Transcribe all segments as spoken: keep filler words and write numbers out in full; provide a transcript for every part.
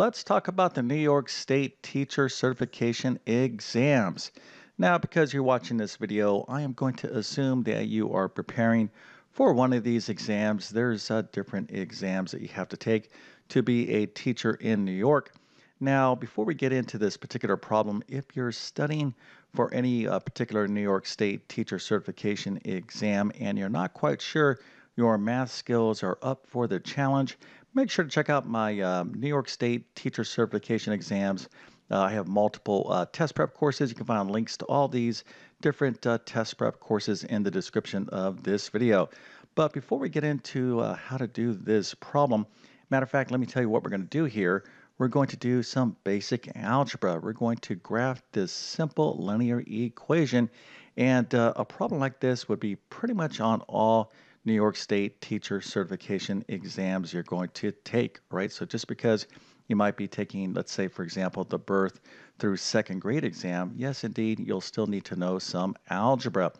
let's talk about the New York State Teacher Certification Exams. Now, because you're watching this video, I am going to assume that you are preparing for one of these exams. There's uh, different exams that you have to take to be a teacher in New York. Now, before we get into this particular problem, if you're studying for any uh, particular New York State Teacher Certification exam and you're not quite sure your math skills are up for the challenge, make sure to check out my uh, New York State Teacher Certification exams. Uh, I have multiple uh, test prep courses. You can find links to all these different uh, test prep courses in the description of this video. But before we get into uh, how to do this problem, matter of fact, let me tell you what we're going to do here. We're going to do some basic algebra. We're going to graph this simple linear equation. And uh, a problem like this would be pretty much on all New York State teacher certification exams you're going to take, right? So just because you might be taking, let's say, for example, the birth through second grade exam, yes, indeed, you'll still need to know some algebra.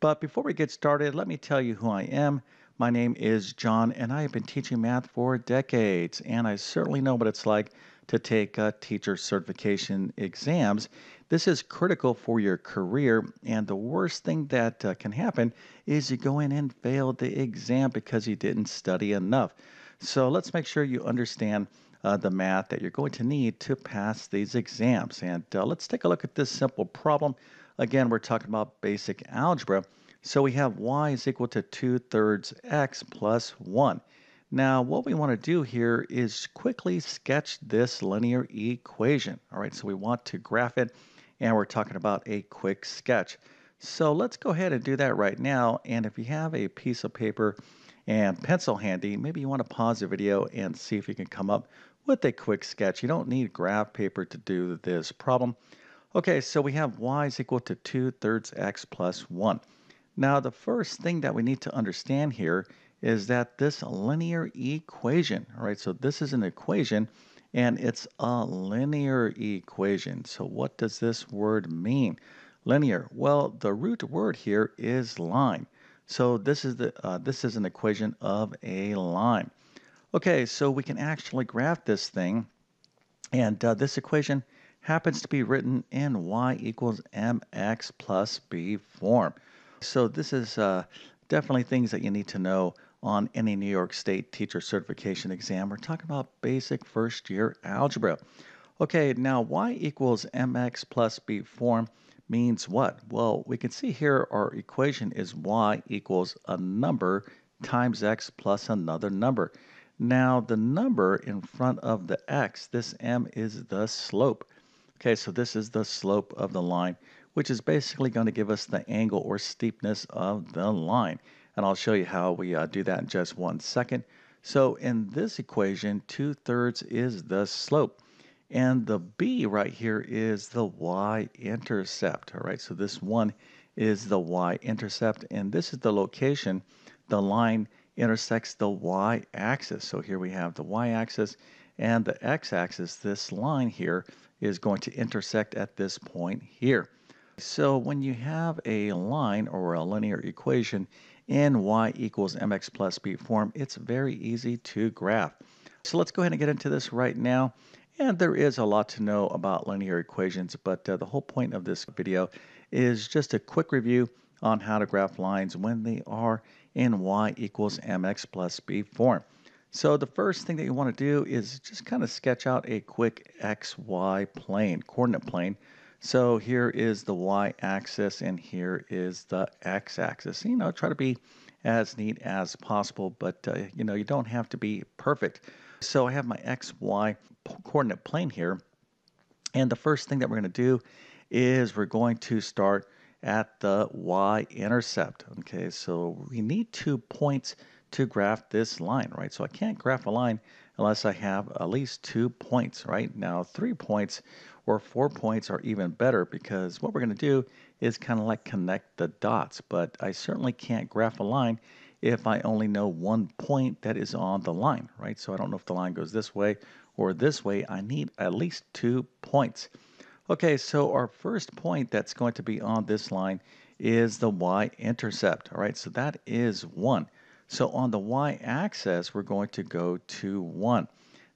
But before we get started, let me tell you who I am. My name is John, and I have been teaching math for decades, and I certainly know what it's like to take uh, teacher certification exams. This is critical for your career, and the worst thing that uh, can happen is you go in and fail the exam because you didn't study enough. So let's make sure you understand uh, the math that you're going to need to pass these exams. And uh, let's take a look at this simple problem. Again, we're talking about basic algebra. So we have y is equal to two thirds x plus one. Now, what we want to do here is quickly sketch this linear equation. All right, so we want to graph it, and we're talking about a quick sketch. So let's go ahead and do that right now. And if you have a piece of paper and pencil handy, maybe you want to pause the video and see if you can come up with a quick sketch. You don't need graph paper to do this problem. Okay, so we have y is equal to two thirds x plus one. Now, the first thing that we need to understand here is that this linear equation, all right, so this is an equation, and it's a linear equation. So what does this word mean? Linear. Well, the root word here is line. So this is, the, uh, this is an equation of a line. Okay, so we can actually graph this thing, and uh, this equation happens to be written in y equals mx plus b form. So this is uh, definitely things that you need to know on any New York State teacher certification exam. We're talking about basic first year algebra. Okay, now y equals mx plus b form means what? Well, we can see here our equation is y equals a number times x plus another number. Now the number in front of the x, this m is the slope. Okay, so this is the slope of the line, which is basically going to give us the angle or steepness of the line. And I'll show you how we uh, do that in just one second. So in this equation, two thirds is the slope. And the b right here is the y-intercept. All right, so this one is the y-intercept. And this is the location the line intersects the y-axis. So here we have the y-axis and the x-axis. This line here is going to intersect at this point here. So when you have a line or a linear equation in y equals mx plus b form, it's very easy to graph. So let's go ahead and get into this right now. And there is a lot to know about linear equations, but uh, the whole point of this video is just a quick review on how to graph lines when they are in y equals mx plus b form. So the first thing that you want to do is just kind of sketch out a quick xy plane, coordinate plane. So here is the y-axis and here is the x-axis. You know, try to be as neat as possible, but uh, you know, you don't have to be perfect. So I have my xy coordinate plane here. And the first thing that we're going to do is we're going to start at the y-intercept. Okay, so we need two points to graph this line, right? So I can't graph a line unless I have at least two points, right? Now, three points or four points are even better, because what we're going to do is kind of like connect the dots. But I certainly can't graph a line if I only know one point that is on the line, right? So I don't know if the line goes this way or this way. I need at least two points. Okay, so our first point that's going to be on this line is the y-intercept, all right? So that is one. So on the y-axis, we're going to go to one.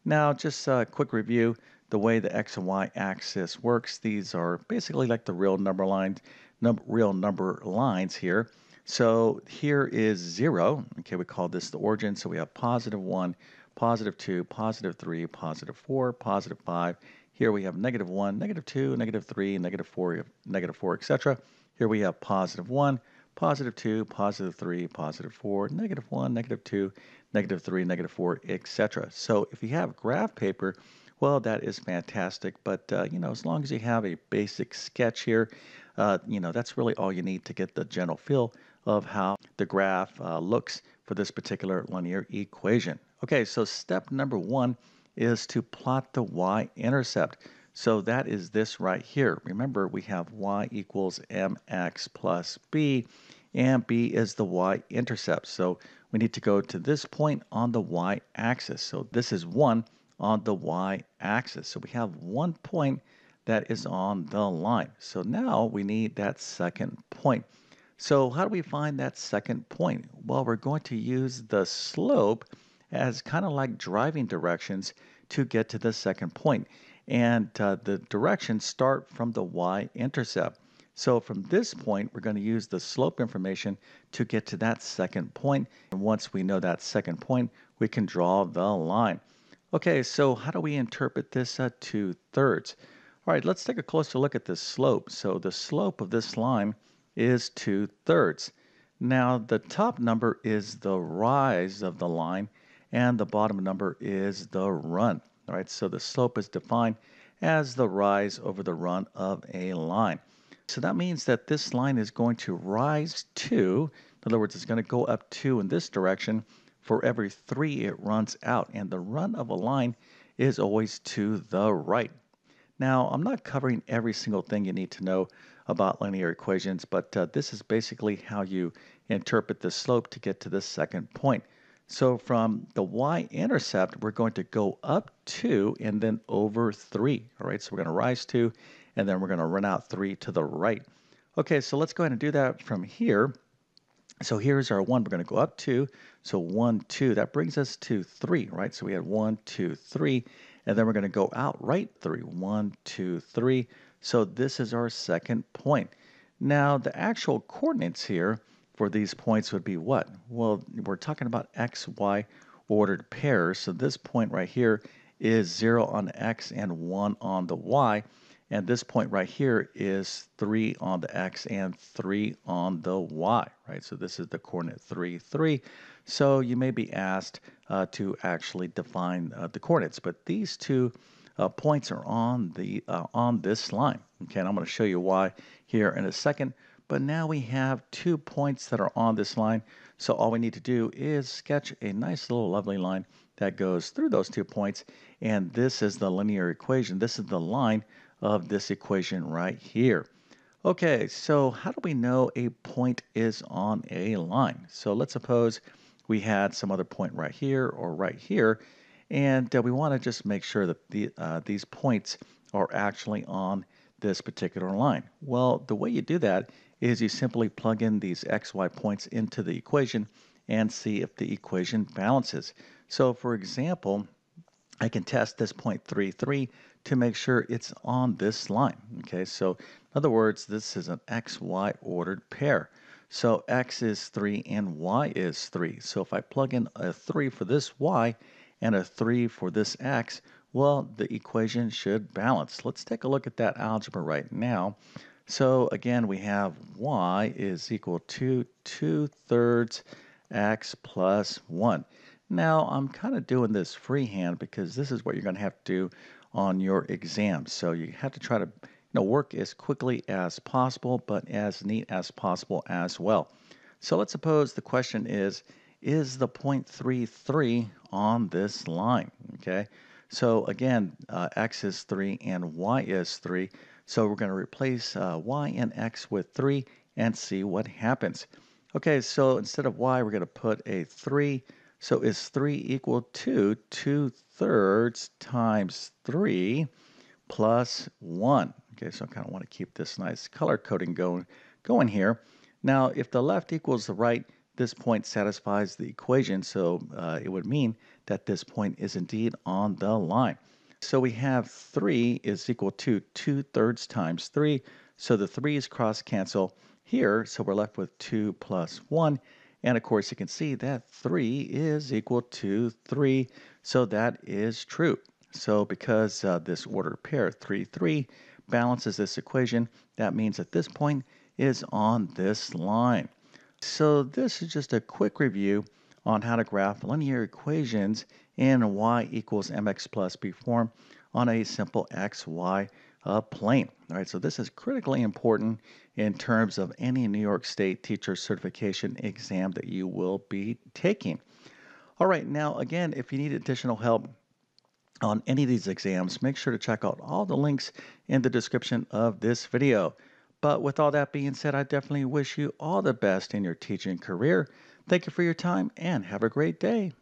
Now, just a quick review. The way the x and y axis works, these are basically like the real number lines, num real number lines here. So here is zero. Okay, we call this the origin. So we have positive one, positive two, positive three, positive four, positive five. Here we have negative one, negative two, negative three, negative four, negative four, et cetera. Here we have positive one, positive two, positive three, positive four, negative one, negative two, negative three, negative four, et cetera. So if you have graph paper, well, that is fantastic. But, uh, you know, as long as you have a basic sketch here, uh, you know, that's really all you need to get the general feel of how the graph uh, looks for this particular linear equation. Okay, so step number one is to plot the y-intercept. So that is this right here. Remember, we have y equals mx plus b, and b is the y-intercept. So we need to go to this point on the y-axis. So this is one on the y-axis. So we have one point that is on the line. So now we need that second point. So how do we find that second point? Well, we're going to use the slope as kind of like driving directions to get to the second point. And uh, the directions start from the y-intercept. So from this point, we're going to use the slope information to get to that second point. And once we know that second point, we can draw the line. Okay, so how do we interpret this at two thirds? All right, let's take a closer look at this slope. So the slope of this line is two thirds. Now, the top number is the rise of the line, and the bottom number is the run. All right, so the slope is defined as the rise over the run of a line. So that means that this line is going to rise two. In other words, it's going to go up two in this direction. For every three, it runs out. And the run of a line is always to the right. Now, I'm not covering every single thing you need to know about linear equations, but uh, this is basically how you interpret the slope to get to the second point. So from the y-intercept, we're going to go up two and then over three. All right, so we're going to rise two, and then we're going to run out three to the right. Okay, so let's go ahead and do that from here. So here's our one. We're going to go up two. So one, two. That brings us to three, right? So we had one, two, three. And then we're going to go out right three. One, two, three. So this is our second point. Now, the actual coordinates here for these points would be what? Well, we're talking about x, y ordered pairs. So this point right here is zero on the x and one on the y. And this point right here is three on the x and three on the y, right? So this is the coordinate three, three. So you may be asked uh, to actually define uh, the coordinates. But these two uh, points are on, the, uh, on this line. Okay, and I'm going to show you why here in a second. But now we have two points that are on this line. So all we need to do is sketch a nice little lovely line that goes through those two points. And this is the linear equation. This is the line of this equation right here. Okay, so how do we know a point is on a line? So let's suppose we had some other point right here or right here, and uh, we want to just make sure that the, uh, these points are actually on this particular line. Well, the way you do that is you simply plug in these xy points into the equation and see if the equation balances. So for example, I can test this point three, three to make sure it's on this line. Okay, so in other words, this is an x y ordered pair. So x is three and y is three. So if I plug in a three for this y and a three for this x, well, the equation should balance. Let's take a look at that algebra right now. So again, we have y is equal to two thirds x plus one. Now, I'm kind of doing this freehand because this is what you're going to have to do on your exam. So you have to try to, you know, work as quickly as possible, but as neat as possible as well. So let's suppose the question is, is the point three, three on this line? Okay, so again, uh, x is three and y is three. So we're going to replace uh, y and x with three and see what happens. Okay, so instead of y, we're going to put a three. So is three equal to two thirds times three plus one? Okay, so I kind of want to keep this nice color coding going, going here. Now, if the left equals the right, This point satisfies the equation, so uh, it would mean that this point is indeed on the line. So we have three is equal to two thirds times three, so the threes cross cancel here, so we're left with two plus one, and of course you can see that three is equal to three, so that is true. So because uh, this ordered pair three, three balances this equation, that means that this point is on this line. So this is just a quick review on how to graph linear equations in y equals mx plus b form on a simple xy uh, plane. All right, so this is critically important in terms of any New York State teacher certification exam that you will be taking. All right, now again, if you need additional help on any of these exams, make sure to check out all the links in the description of this video. But with all that being said, I definitely wish you all the best in your teaching career. Thank you for your time and have a great day.